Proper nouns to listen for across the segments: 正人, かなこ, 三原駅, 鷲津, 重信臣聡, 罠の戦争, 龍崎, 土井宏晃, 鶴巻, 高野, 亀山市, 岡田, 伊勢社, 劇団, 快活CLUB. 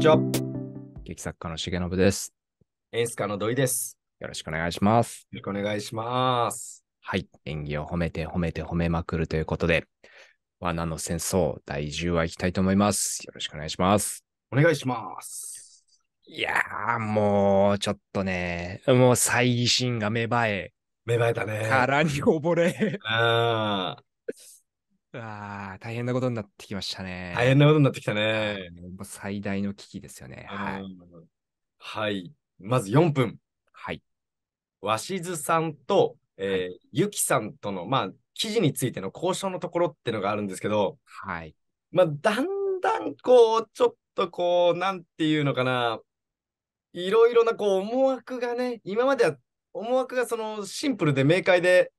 にちは。劇作家の重信です。演出家の土井です。よろしくお願いします。よろしくお願いします。はい。演技を褒めて褒めて褒めまくるということで、罠の戦争第10話いきたいと思います。よろしくお願いします。お願いします。いやー、もうちょっとね、もう猜疑心が芽生え。芽生えたね。殻に溺れ。大変なことになってきましたね。大変なことになってきたね。もう最大の危機ですよね。はい。はい。まず4分。はい。鷲津さんと、ゆきさんとの、記事についての交渉のところっていうのがあるんですけど、はい。だんだん、ちょっとなんていうのかな、いろいろな、思惑がね、今までは思惑がシンプルで明快で、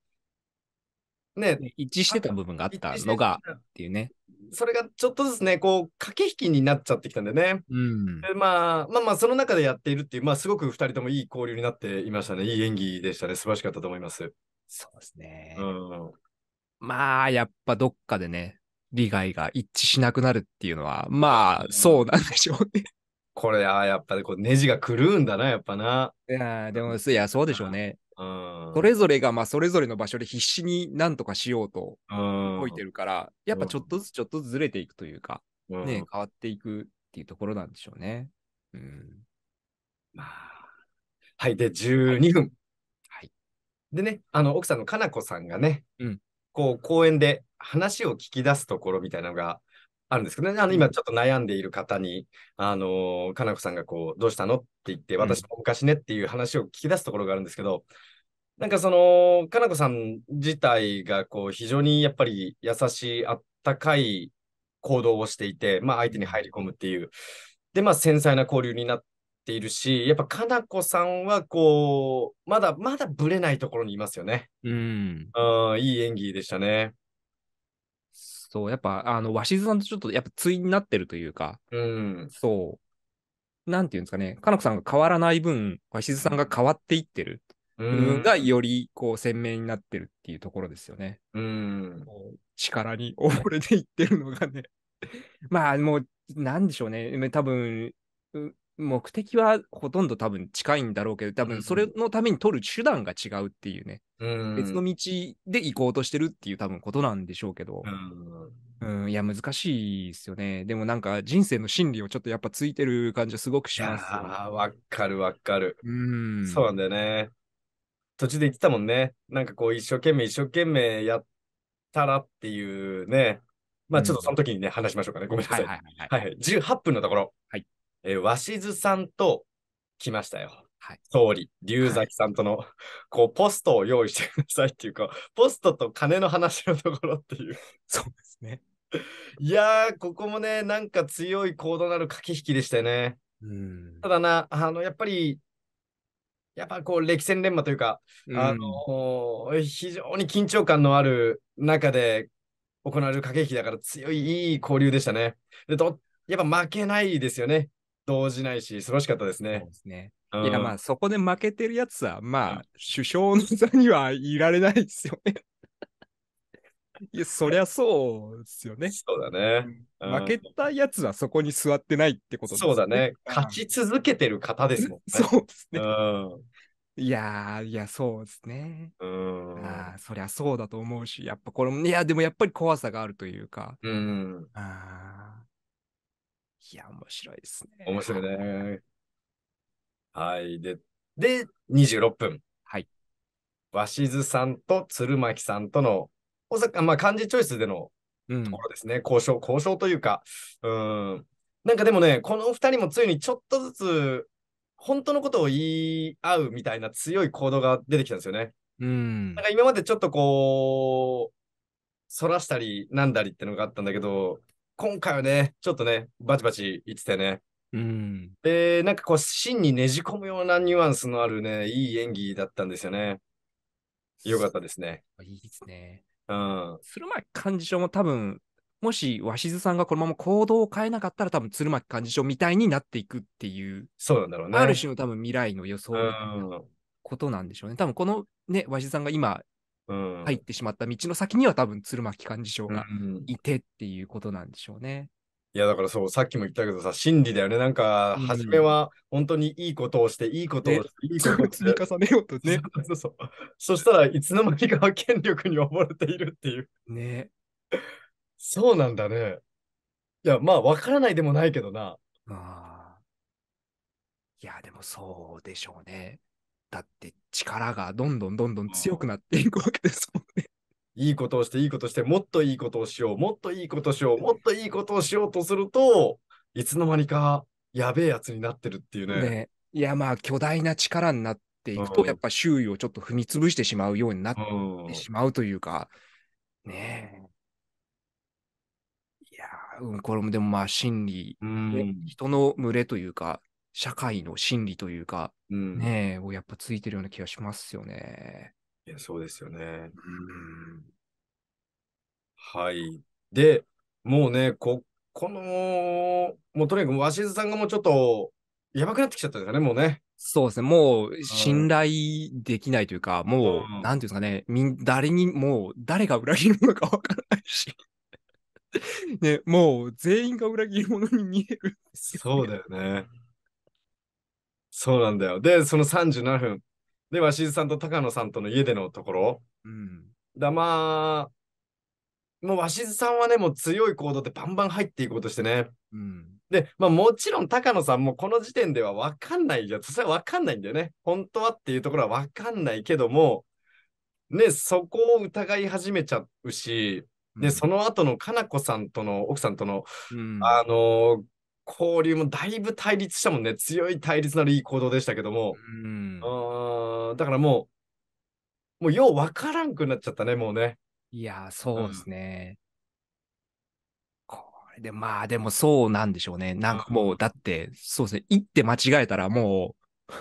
ね、一致してた部分があったのがっていうね、それがちょっとずつね駆け引きになっちゃってきたんでね、でその中でやっているっていう、すごく2人ともいい交流になっていましたね。いい演技でしたね。素晴らしかったと思います。そうですね、やっぱどっかでね利害が一致しなくなるっていうのはそうなんでしょうね。これやっぱりネジが狂うんだな、やっぱな。いやでもそうでしょうね。それぞれがそれぞれの場所で必死に何とかしようと動いてるから、やっぱちょっとずつちょっとずつずれていくというか、ね、変わっていくっていうところなんでしょうね。はい、で、12分。はい。でね、奥さんのかなこさんがね、公園で話を聞き出すところみたいなのがあるんですけどね、今ちょっと悩んでいる方に、かなこさんがどうしたのって言って、私も昔ねっていう話を聞き出すところがあるんですけど、なんかかなこさん自体が非常にやっぱり優しいあったかい行動をしていて、相手に入り込むっていうで、繊細な交流になっているし、やっぱかなこさんはまだぶれないところにいますよね。いい演技でしたね。そう、やっぱ鷲津さんとちょっとやっぱ対になってるというか、そうなんていうんですかね、かなこさんが変わらない分鷲津さんが変わっていってるがより鮮明になってるっていうところですよね。力に溺れていってるのがねもうなんでしょうね、多分目的はほとんど多分近いんだろうけど、多分それのために取る手段が違うっていうね、別の道で行こうとしてるっていう多分ことなんでしょうけど、いや難しいですよね。でもなんか人生の真理をちょっとやっぱついてる感じはすごくしますよね。わかるわかる。そうなんだよね。途中で言ってたもんね。なんか一生懸命やったらっていうね。ちょっとその時にね、話しましょうかね。ごめんなさい。はい。18分のところ。はい。鷲津さんと来ましたよ。はい。総理、龍崎さんとの、ポストを用意してくださいっていうか、ポストと金の話のところっていう。そうですね。いやー、ここもね、なんか強い行動のある駆け引きでしたよね。ただな、やっぱ歴戦錬磨というか、非常に緊張感のある中で行われる駆け引きだから、強いいい交流でしたね。でやっぱ負けないですよね。動じないし、素晴らしかったですね。そうですね。いやそこで負けてるやつは、首相の座にはいられないですよね。いや、そりゃそうですよね。そうだね。負けたやつはそこに座ってないってことですね。そうだね。勝ち続けてる方ですもんね。そうですね。いや、そうですね。そりゃそうだと思うし、やっぱでもやっぱり怖さがあるというか。いや、面白いですね。面白いね。はい。で、26分。はい。鷲津さんと鶴巻さんとの漢字チョイスでのところですね、交渉というか、なんかでもね、この2人もついにちょっとずつ、本当のことを言い合うみたいな強い行動が出てきたんですよね。なんか今までちょっとそらしたり、なんだりってのがあったんだけど、今回はね、ちょっとね、バチバチ言ってたよね。で、なんか芯にねじ込むようなニュアンスのあるね、いい演技だったんですよね。よかったですね。いいですね。鶴巻幹事長も多分もし鷲津さんがこのまま行動を変えなかったら多分鶴巻幹事長みたいになっていくっていう、そうなんだろうね、ある種の多分未来の予想みたいなことなんでしょうね。多分このね鷲津さんが今入ってしまった道の先には多分鶴巻幹事長がいてっていうことなんでしょうね。いやだからそう、さっきも言ったけどさ、真理だよね。なんか、うん、初めは本当にいいことをして、いいことをして、いいことを積み重ねようとね。そうそう。そしたらいつの間にか権力に溺れているっていう。ね。そうなんだね。いや、まあ、わからないでもないけどな。ああ。いや、でもそうでしょうね。だって力がどんどんどんどん強くなっていくわけですもんね。いいことをして、いいことをして、もっといいことをしよう、もっといいことをしよう、もっといいことをしようとすると、いつの間にかやべえやつになってるっていうね。ね、いや、まあ、巨大な力になっていくと、やっぱ周囲をちょっと踏み潰してしまうようになってしまうというか、ねえ。いや、これもでもまあ、真理、人の群れというか、社会の真理というか、ねえ、をやっぱついてるような気がしますよね。いやそうですよね。はい。で、もうね、もうとにかく鷲津さんがもうちょっとやばくなってきちゃったんですかね、もうね。そうですね、もう信頼できないというか、もう、なんていうんですかね、誰が裏切るのか分からないし、ね、もう全員が裏切り者に見えるんですよ。そうだよね。そうなんだよ。で、その37分。で、鷲津さんと高野さんとの家でのところ。うん、まあ、もう鷲津さんはね、もう強い行動でバンバン入っていこうとしてね。うん、で、まあもちろん高野さんもこの時点では分かんないじゃん。それは分かんないんだよね。本当はっていうところは分かんないけども、ね、そこを疑い始めちゃうし、うん、で、その後のかなこさんとの、奥さんとの、うん、交流もだいぶ対立したもんね。強い対立なるいい行動でしたけども、だからもうよう分からんくなっちゃったね、もうね。いやそうですね、これでまあでもそうなんでしょうね。なんかもう、だってそうですね、一手間違えたらもう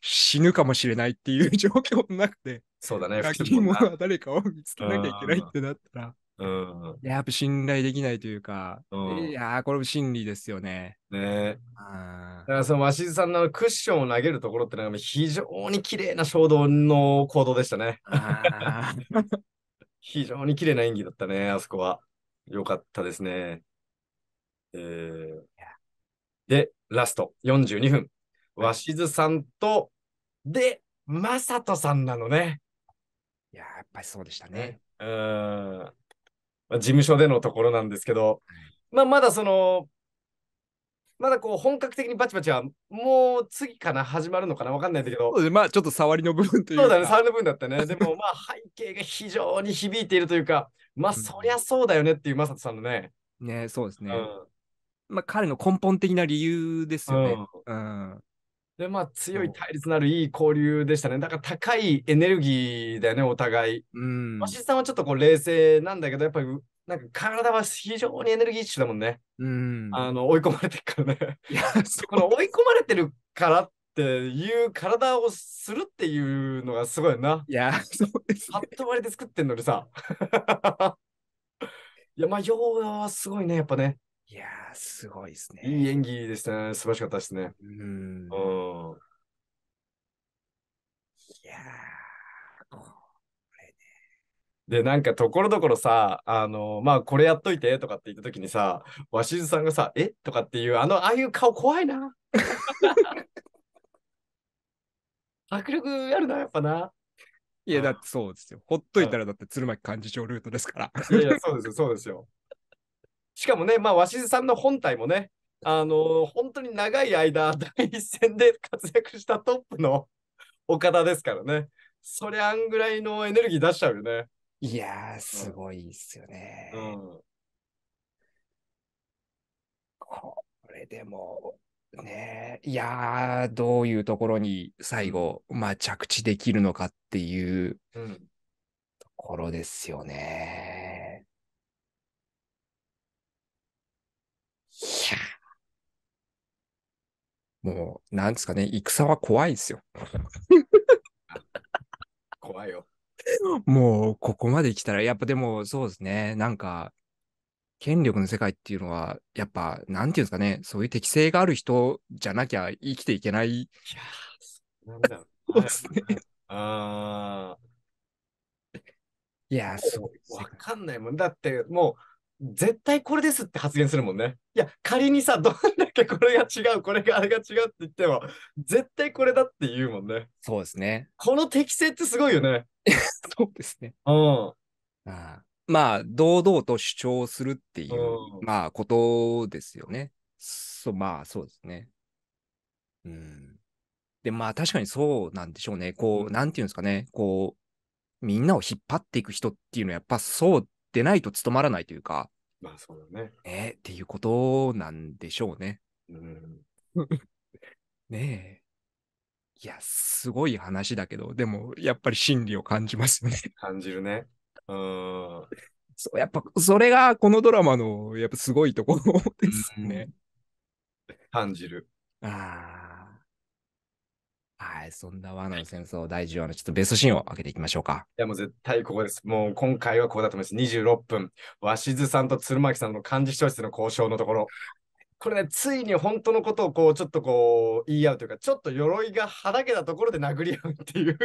死ぬかもしれないっていう状況もなくて、そうだね、裏切り者は誰かを見つけなきゃいけないってなったら、やっぱ信頼できないというか、いやこれも真理ですよね。ね、だからその鷲津さんのクッションを投げるところってのは非常に綺麗な衝動の行動でしたね。非常に綺麗な演技だったね、あそこは。よかったですね。で、ラスト42分。鷲津さんと、で、正人さんなのね。いややっぱりそうでしたね。事務所でのところなんですけど、まあ、まだこう本格的にバチバチはもう次かな、始まるのかな、わかんないんだけど、まあちょっと触りの部分というか、そうだね、触りの部分だったね。でもまあ背景が非常に響いているというか、まあそりゃそうだよねっていうマサトさんのね。ね、そうですね。まあ彼の根本的な理由ですよね。でまあ強い対立のあるいい交流でしたね。だから高いエネルギーだよね、お互い。鷲津さんはちょっとこう冷静なんだけど、やっぱりなんか体は非常にエネルギッシュだもんね。追い込まれてるからね。いやこの追い込まれてるからっていう体をするっていうのがすごいな。いやそうです、ね。パッと割れて作ってんのにさ。いやまあ要はすごいね、やっぱね。いやー、すごいですね。いい演技でしたね。素晴らしかったですね。いやー、これね。で、なんかところどころさ、まあ、これやっといてとかって言ったときにさ、鷲津さんがさ、えとかっていう、ああいう顔怖いな。迫力あるな、やっぱな。いや、だってそうですよ。ほっといたら、だって鶴巻幹事長ルートですから。いや、そうですよ、そうですよ。しかもね、まあ、鷲津さんの本体もね、本当に長い間、第一線で活躍したトップの岡田ですからね、そりゃあんぐらいのエネルギー出しちゃうよね。いやー、すごいっすよね。これでも、ね、いやー、どういうところに最後、まあ、着地できるのかっていうところですよね。もう、なんですかね、戦は怖いですよ。怖いよ。もう、ここまで来たら、やっぱでも、そうですね、なんか、権力の世界っていうのは、やっぱ、なんていうんですかね、そういう適性がある人じゃなきゃ生きていけない。いやー、なんだろう。そうですね。いやー、そう。わかんないもん。だって、もう、絶対これですって発言するもんね。いや、仮にさ、どんだけこれが違う、これがあれが違うって言っても、絶対これだって言うもんね。そうですね。この適性ってすごいよね。そうですね。うん。まあ、堂々と主張するっていう、まあ、ことですよね。まあ、そうですね。うん。で、まあ、確かにそうなんでしょうね。こう、なんていうんですかね。こう、みんなを引っ張っていく人っていうのは、やっぱそうでないと務まらないというか。まあ、そうだね。っていうことなんでしょうね。うん。ねえ。いや、すごい話だけど、でも、やっぱり真理を感じますね。感じるね。そう、やっぱ、それがこのドラマの、やっぱすごいところですね。感じる。はい、そんな罠の戦争、第10話のちょっとベストシーンを開けていきましょうか。いや、もう絶対ここです。もう今回はこうだと思います。26分、鷲津さんと鶴巻さんの漢字教室の交渉のところ。これね、ついに本当のことをこう、ちょっとこう、言い合うというか、ちょっと鎧がはだけたところで殴り合うっていう。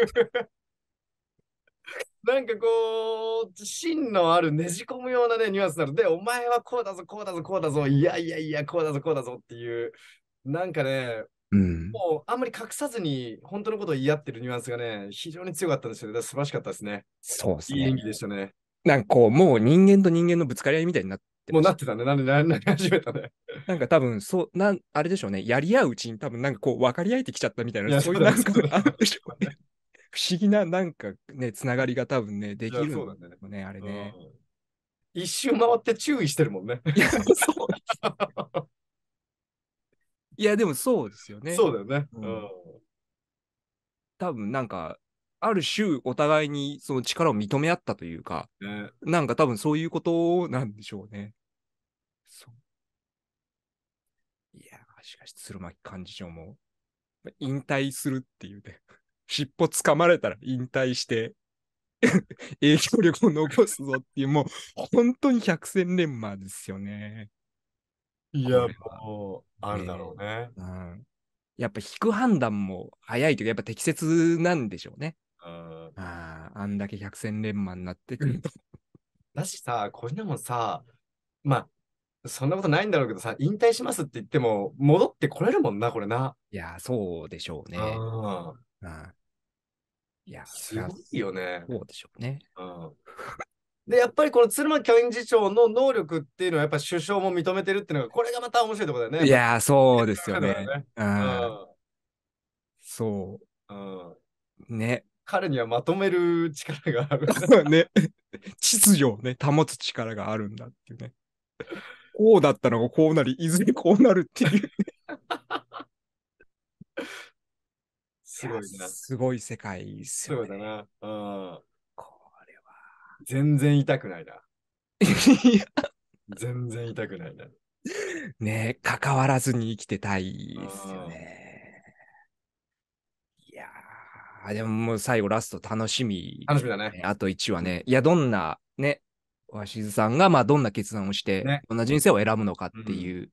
なんかこう、芯のあるねじ込むようなね、ニュアンスなので、お前はこうだぞ、こうだぞ、こうだぞ、いやいやいや、こうだぞ、こうだぞっていう、なんかね、もうあんまり隠さずに本当のことを言い合ってるニュアンスがね、非常に強かったんですよね。素晴らしかったですね。そうですね。いい演技でしたね。なんかこう、もう人間と人間のぶつかり合いみたいになってもうなってたね。なり始めたね。なんか多分そうあれでしょうね。やり合ううちに多分なんかこう分かり合えてきちゃったみたいな、そういうなんかあるでしょうね。不思議ななんかね、つながりが多分ねできるんだよね、あれね。一周回って注意してるもんね。いや、そう。いや、でもそうですよね。そうだよね。多分なんか、ある種、お互いにその力を認め合ったというか、ね、なんか多分そういうことなんでしょうね。そう。いや、しかし、鶴巻幹事長も、引退するっていうね、尻尾つかまれたら引退して、影響力を残すぞっていう、もう、本当に百戦錬磨ですよね。いや、もう、あるだろうね。やっぱ引く判断も早いというか、やっぱ適切なんでしょうね。あんだけ百戦錬磨になってくると。だしさ、こんなもんさ、まあ、そんなことないんだろうけどさ、引退しますって言っても、戻ってこれるもんな、これな。いや、そうでしょうね。いや、すごいよね。そうでしょうね。で、やっぱりこの鶴巻幹事長の能力っていうのはやっぱ首相も認めてるっていうのが、これがまた面白いところだよね。いやー、そうですよね。そう。ね。彼にはまとめる力がある。ね。秩序をね、保つ力があるんだっていうね。こうだったのがこうなり、いずれこうなるっていう。すごいな。すごい世界ですよね。そうだな。全然痛くないな。全然痛くないな。ねえ、関わらずに生きてたいですよね。いやー、でももう最後ラスト楽しみ、ね。楽しみだね。あと1話ね。いや、どんなね、鷲津さんがまあどんな決断をして、ね、どんな人生を選ぶのかっていう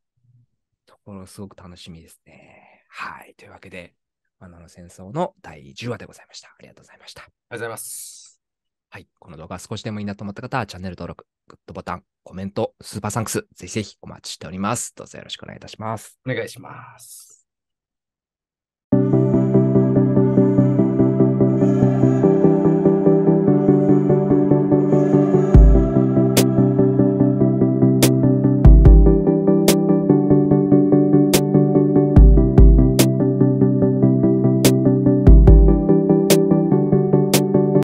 ところ、すごく楽しみですね。はい。というわけで、罠の戦争の第10話でございました。ありがとうございました。ありがとうございます。はい。この動画少しでもいいなと思った方は、チャンネル登録、グッドボタン、コメント、スーパーサンクス、ぜひぜひお待ちしております。どうぞよろしくお願いいたします。お願いします。